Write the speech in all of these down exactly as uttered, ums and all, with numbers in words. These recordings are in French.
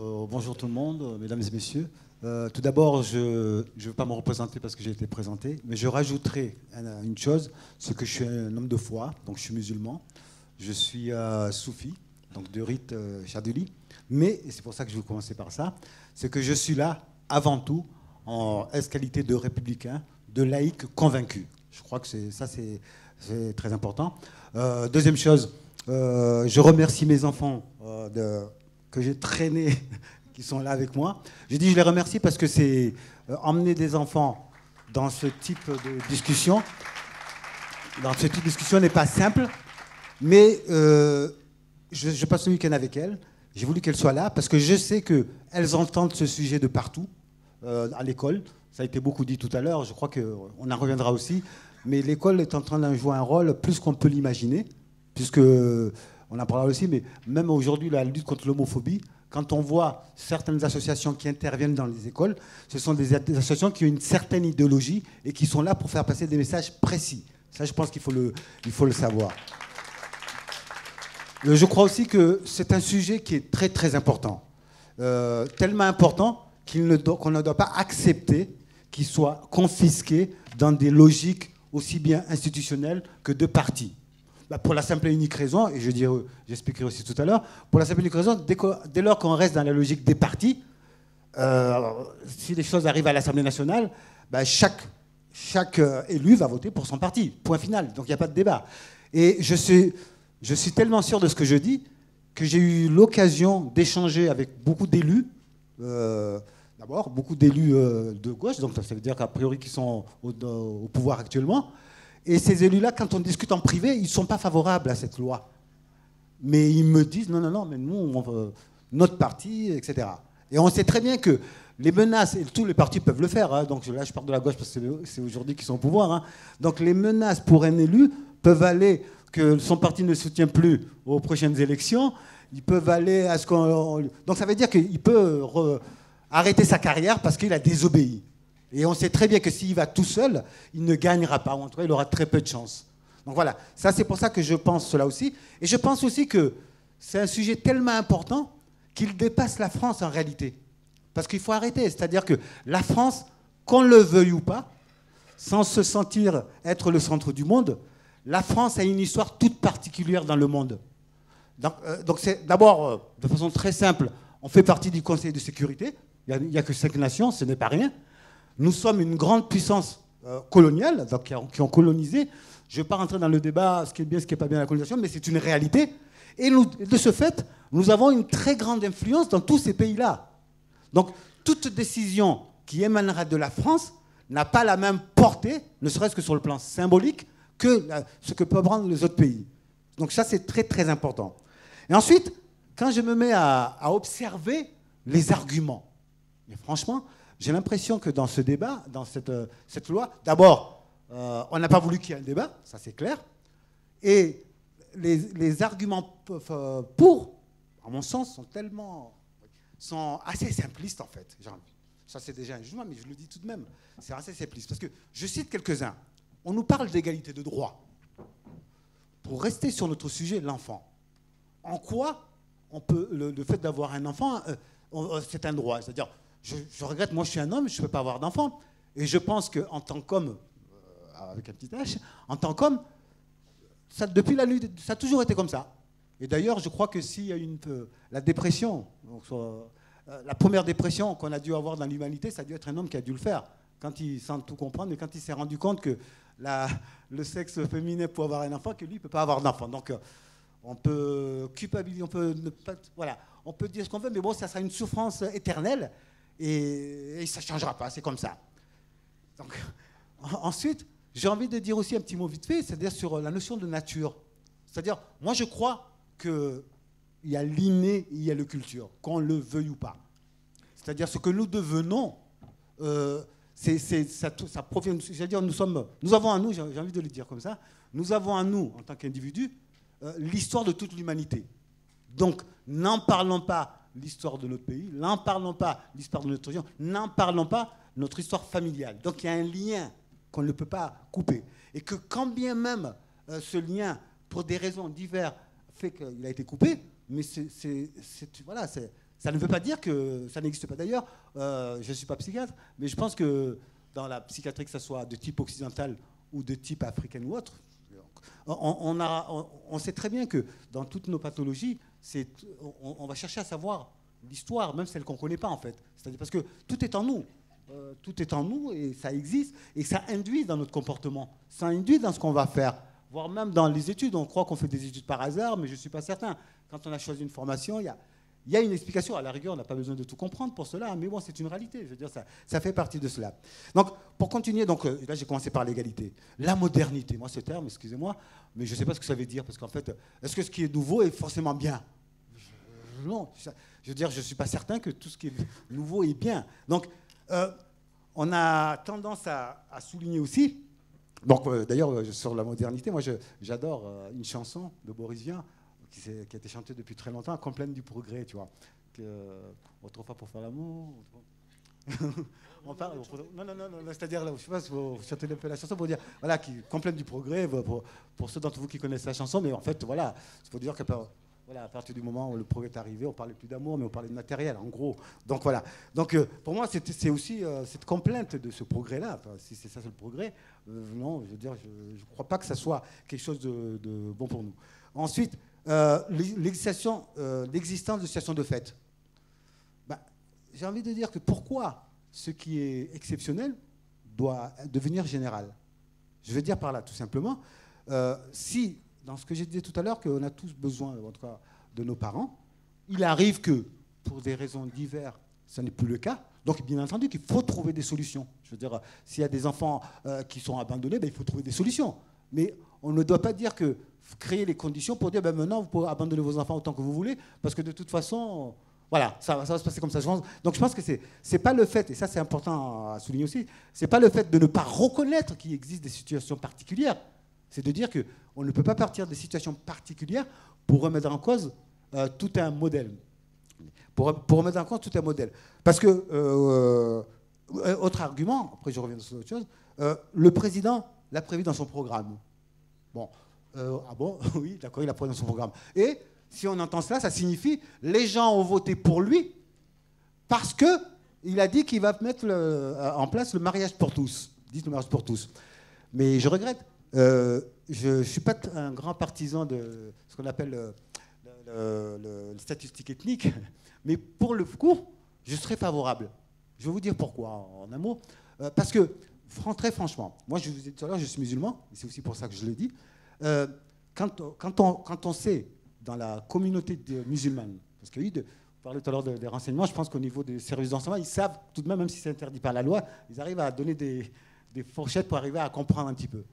Euh, bonjour tout le monde, mesdames et messieurs. Euh, tout d'abord, je ne veux pas me représenter parce que j'ai été présenté, mais je rajouterai une chose, c'est que je suis un homme de foi, donc je suis musulman. Je suis euh, soufi, donc de rite euh, chaduli. Mais, et c'est pour ça que je vais commencer par ça, c'est que je suis là avant tout en qualité de républicain, de laïque convaincu. Je crois que ça, c'est très important. Euh, deuxième chose, euh, je remercie mes enfants euh, de, que j'ai traînés, qui sont là avec moi. Je dis je les remercie parce que c'est euh, emmener des enfants dans ce type de discussion. Dans ce type de discussion n'est pas simple, mais euh, je, je passe le week-end avec elles. J'ai voulu qu'elles soient là parce que je sais qu'elles entendent ce sujet de partout, euh, à l'école. Ça a été beaucoup dit tout à l'heure, je crois qu'on en reviendra aussi. Mais l'école est en train de jouer un rôle plus qu'on peut l'imaginer, puisque on en parlera aussi, mais même aujourd'hui, la lutte contre l'homophobie, quand on voit certaines associations qui interviennent dans les écoles, ce sont des associations qui ont une certaine idéologie et qui sont là pour faire passer des messages précis. Ça, je pense qu'il faut le, il faut le savoir. Je crois aussi que c'est un sujet qui est très, très important. Euh, tellement important qu'on ne, qu ne doit pas accepter qu'il soit confisqué dans des logiques aussi bien institutionnelles que de partis. Bah pour la simple et unique raison, et je dirais, j'expliquerai aussi tout à l'heure, pour la simple et unique raison, dès, que, dès lors qu'on reste dans la logique des partis, euh, si les choses arrivent à l'Assemblée nationale, bah chaque, chaque élu va voter pour son parti, point final, donc il n'y a pas de débat. Et je suis, je suis tellement sûr de ce que je dis que j'ai eu l'occasion d'échanger avec beaucoup d'élus, euh, d'abord, beaucoup d'élus euh, de gauche, donc ça veut dire qu'a priori qu'ils sont au, au pouvoir actuellement. Et ces élus-là, quand on discute en privé, ils ne sont pas favorables à cette loi. Mais ils me disent, non, non, non, mais nous, on veut notre parti, et cetera. Et on sait très bien que les menaces, et tous les partis peuvent le faire, hein, donc là je parle de la gauche parce que c'est aujourd'hui qu'ils sont au pouvoir, hein, donc les menaces pour un élu peuvent aller que son parti ne soutient plus aux prochaines élections, ils peuvent aller à ce qu'on... Donc ça veut dire qu'il peut re... arrêter sa carrière parce qu'il a désobéi. Et on sait très bien que s'il va tout seul, il ne gagnera pas, ou en tout cas, il aura très peu de chance. Donc voilà, ça c'est pour ça que je pense cela aussi. Et je pense aussi que c'est un sujet tellement important qu'il dépasse la France en réalité. Parce qu'il faut arrêter, c'est-à-dire que la France, qu'on le veuille ou pas, sans se sentir être le centre du monde, la France a une histoire toute particulière dans le monde. Donc euh, c'est d'abord, euh, de façon très simple, on fait partie du Conseil de sécurité, il n'y a, a que cinq nations, ce n'est pas rien. Nous sommes une grande puissance euh, coloniale, donc, qui, a, qui ont colonisé. Je ne vais pas rentrer dans le débat, ce qui est bien, ce qui n'est pas bien la colonisation, mais c'est une réalité. Et nous, de ce fait, nous avons une très grande influence dans tous ces pays-là. Donc, toute décision qui émanera de la France n'a pas la même portée, ne serait-ce que sur le plan symbolique, que la, ce que peuvent prendre les autres pays. Donc ça, c'est très, très important. Et ensuite, quand je me mets à, à observer les arguments, mais franchement... J'ai l'impression que dans ce débat, dans cette, cette loi, d'abord, euh, on n'a pas voulu qu'il y ait un débat, ça c'est clair, et les, les arguments pour, à mon sens, sont tellement, sont assez simplistes en fait. Genre, ça c'est déjà un jugement, mais je le dis tout de même, c'est assez simpliste. Parce que, je cite quelques-uns, on nous parle d'égalité de droit. Pour rester sur notre sujet, l'enfant. En quoi on peut, le, le fait d'avoir un enfant, euh, c'est un droit, c'est-à-dire... Je, je regrette, moi je suis un homme, je ne peux pas avoir d'enfant. Et je pense qu'en tant qu'homme, euh, avec un petit H, en tant qu'homme, ça, depuis la lutte, ça a toujours été comme ça. Et d'ailleurs, je crois que s'il y a une, euh, la dépression, donc, euh, la première dépression qu'on a dû avoir dans l'humanité, ça a dû être un homme qui a dû le faire, quand il sans tout comprendre, mais quand il s'est rendu compte que la, le sexe féminin peut avoir un enfant, que lui, il ne peut pas avoir d'enfant. Donc, euh, on peut culpabiliser, on peut, ne pas, voilà, on peut dire ce qu'on veut, mais bon, ça sera une souffrance éternelle. Et, et ça ne changera pas, c'est comme ça. Donc, ensuite, j'ai envie de dire aussi un petit mot vite fait, c'est-à-dire sur la notion de nature. C'est-à-dire, moi je crois qu'il y a l'inné et il y a le culture, qu'on le veuille ou pas. C'est-à-dire, ce que nous devenons, euh, c'est, c'est, ça, ça provient, c'est-à-dire, nous, sommes, nous avons à nous, j'ai envie de le dire comme ça, nous avons à nous, en tant qu'individus, euh, l'histoire de toute l'humanité. Donc, n'en parlons pas l'histoire de notre pays, n'en parlons pas l'histoire de notre région, n'en parlons pas notre histoire familiale. Donc il y a un lien qu'on ne peut pas couper. Et que quand bien même euh, ce lien, pour des raisons diverses, fait qu'il a été coupé, mais c'est, c'est, c'est, voilà, c'est, Ça ne veut pas dire que ça n'existe pas. D'ailleurs, euh, je ne suis pas psychiatre, mais je pense que dans la psychiatrie, que ce soit de type occidental ou de type africain ou autre, on, on, a, on, on sait très bien que dans toutes nos pathologies, c'est, on, on va chercher à savoir l'histoire, même celle qu'on ne connaît pas en fait. C'est-à-dire parce que tout est en nous. Euh, tout est en nous et ça existe et ça induit dans notre comportement. Ça induit dans ce qu'on va faire. Voire même dans les études. On croit qu'on fait des études par hasard, mais je ne suis pas certain. Quand on a choisi une formation, il y a... Il y a une explication, à la rigueur, on n'a pas besoin de tout comprendre pour cela, mais bon, c'est une réalité, je veux dire, ça, ça fait partie de cela. Donc, pour continuer, donc, là j'ai commencé par l'égalité. La modernité, moi ce terme, excusez-moi, mais je ne sais pas ce que ça veut dire, parce qu'en fait, est-ce que ce qui est nouveau est forcément bien? Non, je veux dire, je ne suis pas certain que tout ce qui est nouveau est bien. Donc, euh, on a tendance à, à souligner aussi, donc euh, d'ailleurs, sur la modernité, moi je, j'adore euh, une chanson de Boris Vian, qui a été chanté depuis très longtemps, Complaine du progrès, tu vois. Que, autrefois pour faire l'amour. On parle. Non, non, non, non, c'est-à-dire, là, je sais pas si vous chantez un peu la chanson pour dire, voilà, qui complaine du progrès, pour, pour ceux d'entre vous qui connaissent la chanson, mais en fait, voilà, il faut dire que voilà, à partir du moment où le progrès est arrivé, on ne parlait plus d'amour, mais on parlait de matériel, en gros. Donc voilà. Donc euh, pour moi, c'est, c'est aussi euh, cette complainte de ce progrès-là. Enfin, si c'est ça, c'est le progrès. Euh, non, je veux dire, je ne crois pas que ça soit quelque chose de, de bon pour nous. Ensuite, Euh, l'existence, euh, l'existence de situations de fait. Ben, j'ai envie de dire que pourquoi ce qui est exceptionnel doit devenir général. Je veux dire par là, tout simplement, euh, si, dans ce que j'ai dit tout à l'heure, qu'on a tous besoin, en tout cas, de nos parents, il arrive que, pour des raisons diverses, ce n'est plus le cas. Donc, bien entendu, qu'il faut trouver des solutions. Je veux dire, s'il y a des enfants euh, qui sont abandonnés, ben, il faut trouver des solutions. Mais on ne doit pas dire que créer les conditions pour dire ben maintenant vous pouvez abandonner vos enfants autant que vous voulez parce que de toute façon voilà ça, ça va se passer comme ça. Donc je pense que c'est c'est pas le fait, et ça c'est important à souligner aussi, c'est pas le fait de ne pas reconnaître qu'il existe des situations particulières, c'est de dire que on ne peut pas partir des situations particulières pour remettre en cause euh, tout un modèle, pour pour remettre en cause tout un modèle, parce que euh, euh, autre argument, après je reviens sur autre chose, euh, le président l'a prévu dans son programme. Bon. Euh, ah bon, oui, d'accord, il a pris dans son programme. Et si on entend cela, ça signifie les gens ont voté pour lui parce que il a dit qu'il va mettre le, en place le mariage pour tous. Ils disent le mariage pour tous. Mais je regrette. Euh, je ne suis pas un grand partisan de ce qu'on appelle le, le, le, le statistique ethnique, mais pour le coup, je serais favorable. Je vais vous dire pourquoi, en un mot. Euh, parce que, très franchement, moi je vous ai dit tout à l'heure, je suis musulman, et c'est aussi pour ça que je le dis. Euh, quand, quand, on, quand on sait dans la communauté musulmane, parce que oui, de, vous parlez tout à l'heure des de renseignements, je pense qu'au niveau des services d'enseignement, ils savent tout de même, même si c'est interdit par la loi, ils arrivent à donner des, des fourchettes pour arriver à comprendre un petit peu.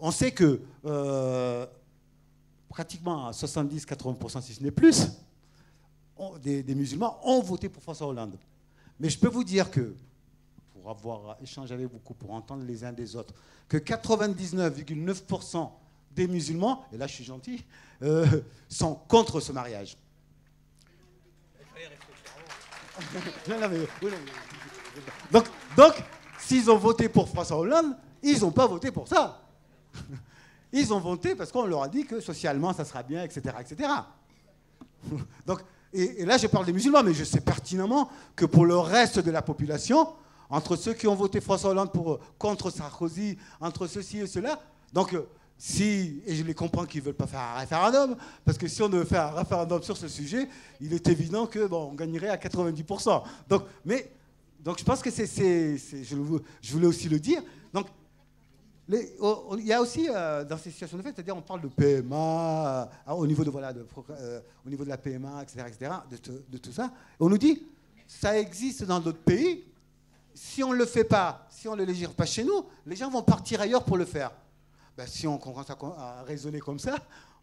On sait que euh, pratiquement à soixante-dix à quatre-vingts pour cent, si ce n'est plus, on, des, des musulmans ont voté pour François Hollande. Mais je peux vous dire que, pour avoir échangé avec beaucoup, pour entendre les uns des autres, que quatre-vingt-dix-neuf virgule neuf pour cent des musulmans, et là je suis gentil, euh, sont contre ce mariage. non, non, mais, oui, non, mais... Donc, donc s'ils ont voté pour François Hollande, ils n'ont pas voté pour ça. Ils ont voté parce qu'on leur a dit que socialement ça sera bien, et cetera, et cetera. Donc, et, et là je parle des musulmans, mais je sais pertinemment que pour le reste de la population, entre ceux qui ont voté François Hollande pour, contre Sarkozy, entre ceci et cela, donc... Si, et je les comprends qu'ils ne veulent pas faire un référendum, parce que si on devait faire un référendum sur ce sujet, il est évident que bon, on gagnerait à quatre-vingt-dix pour cent. Donc, mais, donc je pense que c'est, c'est, c'est je, je voulais aussi le dire. Donc, les, oh, il y a aussi euh, dans ces situations de fait, c'est-à-dire on parle de P M A, euh, au niveau de voilà, de, euh, au niveau de la P M A, et cetera, et cetera, de, de, de tout ça. Et on nous dit, ça existe dans d'autres pays. Si on ne le fait pas, si on ne le légifère pas chez nous, les gens vont partir ailleurs pour le faire. Ben, si on commence à, à raisonner comme ça,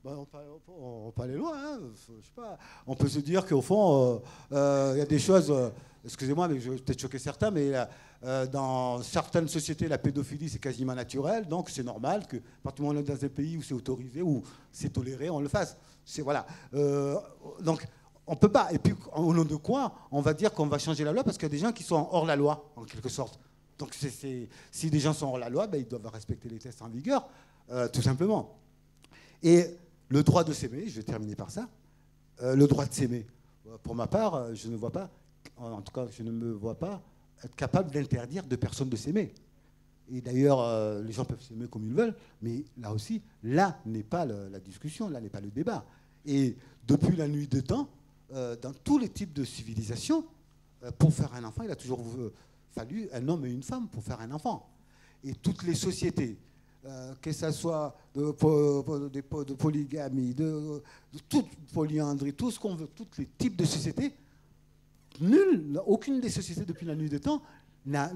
ben, on, peut, on, on peut aller loin. Hein, je sais pas. On peut se dire qu'au fond, il euh, euh, y a des choses, euh, excusez-moi, mais je vais peut-être choquer certains, mais euh, dans certaines sociétés, la pédophilie, c'est quasiment naturel, donc c'est normal que, à partir du moment où on est dans un pays où c'est autorisé, où c'est toléré, on le fasse. C'est, voilà. Euh, donc, on ne peut pas. Et puis, au nom de quoi, on va dire qu'on va changer la loi parce qu'il y a des gens qui sont hors la loi, en quelque sorte. Donc, c'est, c'est, si des gens sont hors la loi, ben, ils doivent respecter les tests en vigueur, euh, tout simplement. Et le droit de s'aimer, je vais terminer par ça, euh, le droit de s'aimer. Pour ma part, je ne vois pas, en tout cas, je ne me vois pas être capable d'interdire de personne de s'aimer. Et d'ailleurs, euh, les gens peuvent s'aimer comme ils veulent, mais là aussi, là n'est pas le, la discussion, là n'est pas le débat. Et depuis la nuit des temps, euh, dans tous les types de civilisations, euh, pour faire un enfant, il a toujours fallu un homme et une femme pour faire un enfant. Et toutes les sociétés, euh, que ce soit de, de, de polygamie, de, de toute polyandrie, tout ce qu'on veut, tous les types de sociétés, nul, aucune des sociétés depuis la nuit des temps n'a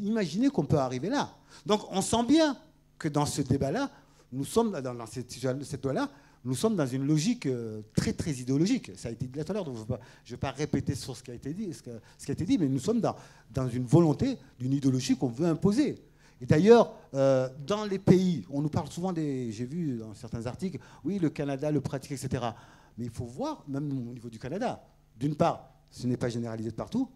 imaginé qu'on peut arriver là. Donc on sent bien que dans ce débat-là, nous sommes dans, dans cette, cette loi-là, nous sommes dans une logique très très idéologique. Ça a été dit là tout à l'heure, donc je ne vais pas répéter sur ce qui a été dit, ce que, ce qui a été dit, mais nous sommes dans, dans une volonté d'une idéologie qu'on veut imposer. Et d'ailleurs, euh, dans les pays, on nous parle souvent des, j'ai vu dans certains articles, oui, le Canada le pratique, et cetera. Mais il faut voir, même au niveau du Canada, d'une part, ce n'est pas généralisé de partout.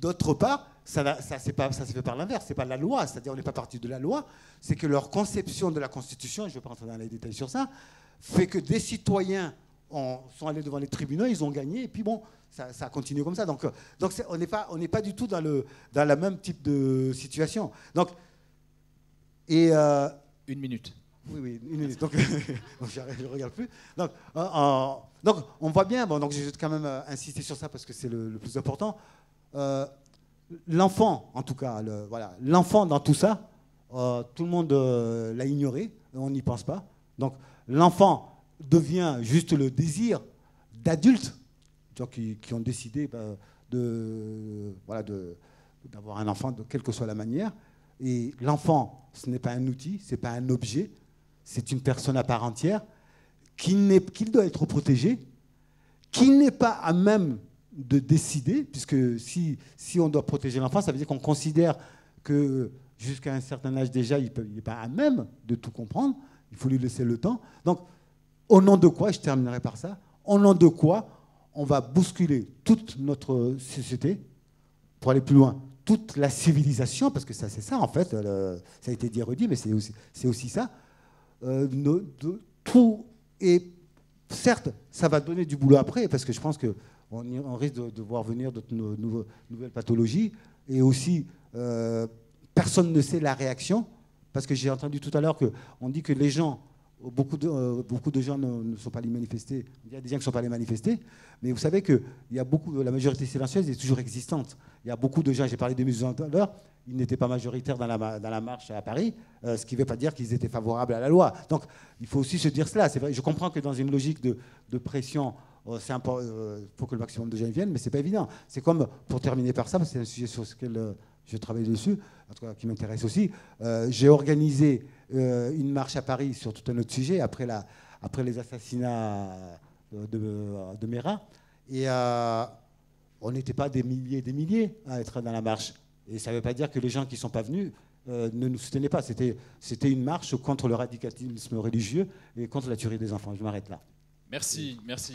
D'autre part, ça, ça, pas, ça se fait par l'inverse, c'est pas la loi, c'est-à-dire on n'est pas parti de la loi, c'est que leur conception de la Constitution, je ne vais pas entrer dans les détails sur ça, fait que des citoyens ont, sont allés devant les tribunaux, ils ont gagné, et puis bon, ça, ça a continué comme ça. Donc, donc on n'est pas, on n'est pas du tout dans le, dans la même type de situation. Donc, et euh, une minute. Oui, oui, une minute. Donc, je ne regarde plus. Donc, euh, euh, donc, on voit bien, bon, donc je vais quand même euh, insister sur ça parce que c'est le, le plus important. Euh, l'enfant, en tout cas, le, voilà, l'enfant dans tout ça, euh, tout le monde euh, l'a ignoré, on n'y pense pas. Donc l'enfant devient juste le désir d'adultes, gens qui, qui ont décidé bah, de, voilà, de, d'avoir un enfant de quelle que soit la manière. Et l'enfant, ce n'est pas un outil, ce n'est pas un objet, c'est une personne à part entière qui, n'est, qui doit être protégée, qui n'est pas à même de décider, puisque si, si on doit protéger l'enfant, ça veut dire qu'on considère que jusqu'à un certain âge déjà, il n'est pas à même de tout comprendre, il faut lui laisser le temps. Donc, au nom de quoi, je terminerai par ça, au nom de quoi on va bousculer toute notre société, pour aller plus loin, toute la civilisation, parce que ça c'est ça en fait, le, ça a été dit et redit, mais c'est aussi, c'est aussi ça, euh, nos, de, tout est... Certes, ça va donner du boulot après, parce que je pense que on risque de, de voir venir de nos nouveaux, nouvelles pathologies. Et aussi, euh, personne ne sait la réaction. Parce que j'ai entendu tout à l'heure qu'on dit que les gens, beaucoup de, euh, beaucoup de gens ne, ne sont pas allés manifester. Il y a des gens qui ne sont pas allés manifester. Mais vous savez que il y a beaucoup, la majorité silencieuse est toujours existante. Il y a beaucoup de gens, j'ai parlé des musulmans tout à l'heure, ils n'étaient pas majoritaires dans la, dans la marche à Paris, euh, ce qui ne veut pas dire qu'ils étaient favorables à la loi. Donc il faut aussi se dire cela. C'est vrai, je comprends que dans une logique de, de pression, il euh, faut que le maximum de gens viennent, mais ce n'est pas évident. C'est comme, pour terminer par ça, parce que c'est un sujet sur lequel euh, je travaille dessus, en tout cas qui m'intéresse aussi, euh, j'ai organisé euh, une marche à Paris sur tout un autre sujet, après, la, après les assassinats de, de, de Merah, et euh, on n'était pas des milliers et des milliers à être dans la marche. Et ça ne veut pas dire que les gens qui ne sont pas venus euh, ne nous soutenaient pas. C'était une marche contre le radicalisme religieux et contre la tuerie des enfants. Je m'arrête là. Merci, merci.